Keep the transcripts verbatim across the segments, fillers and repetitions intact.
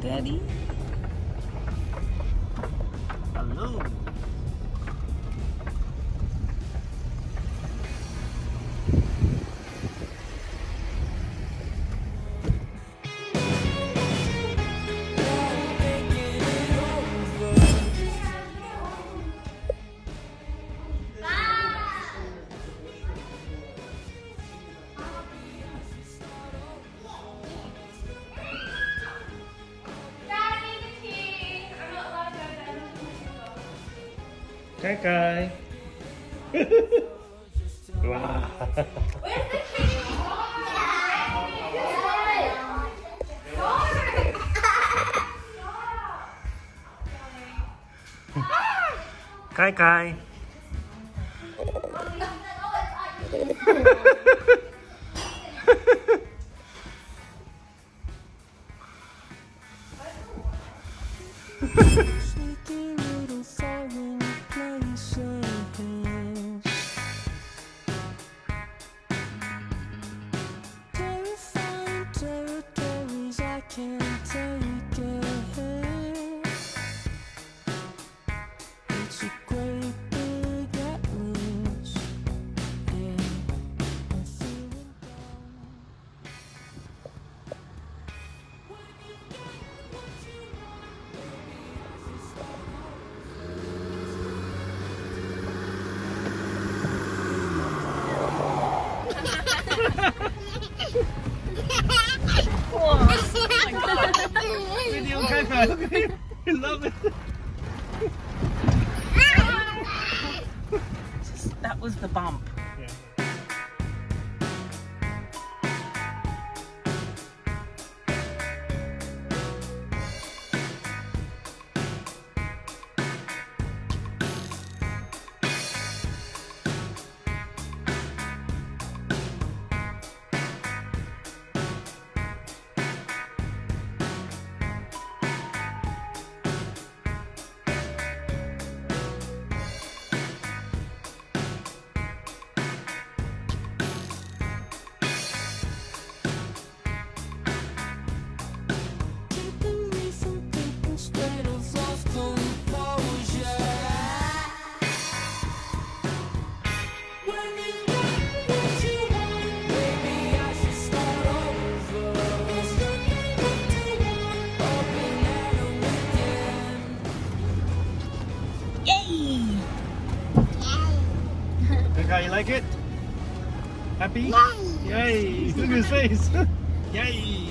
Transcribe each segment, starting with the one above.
Daddy? Hello? Kai Kai. Wow. Where's the kitty? Kai Kai. I love it. Just, that was the bump. Yeah. like it? Happy? Yay! Yay. Look at his face! Yay!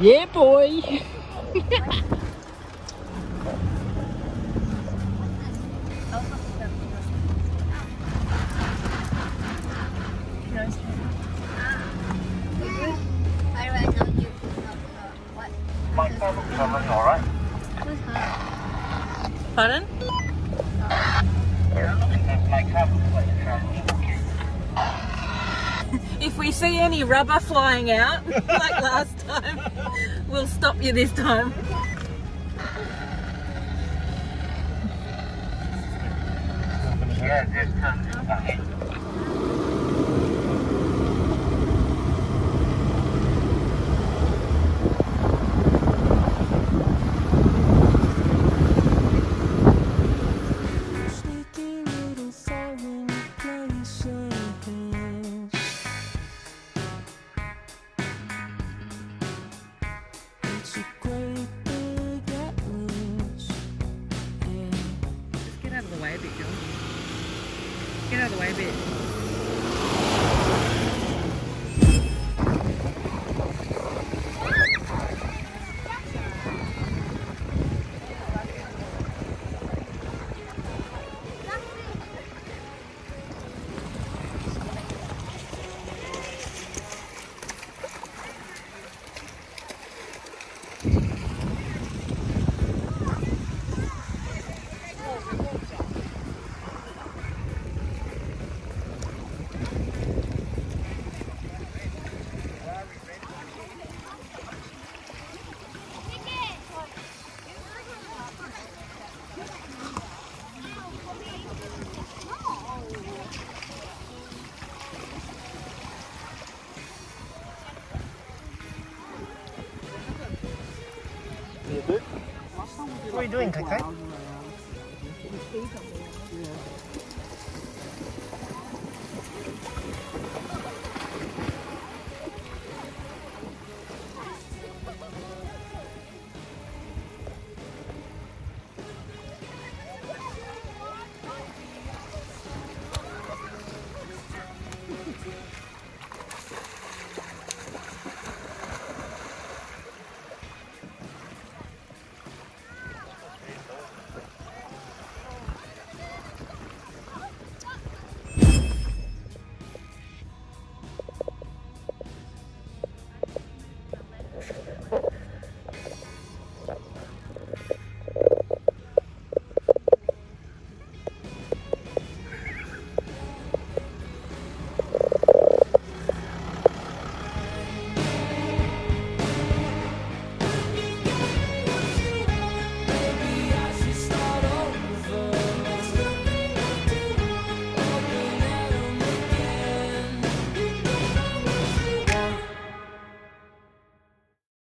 Yeah, boy! Alright. Pardon? If we see any rubber flying out, like last time, we'll stop you this time. Yeah, this time. Get out of the way a bit. What are you doing, Kai Kai?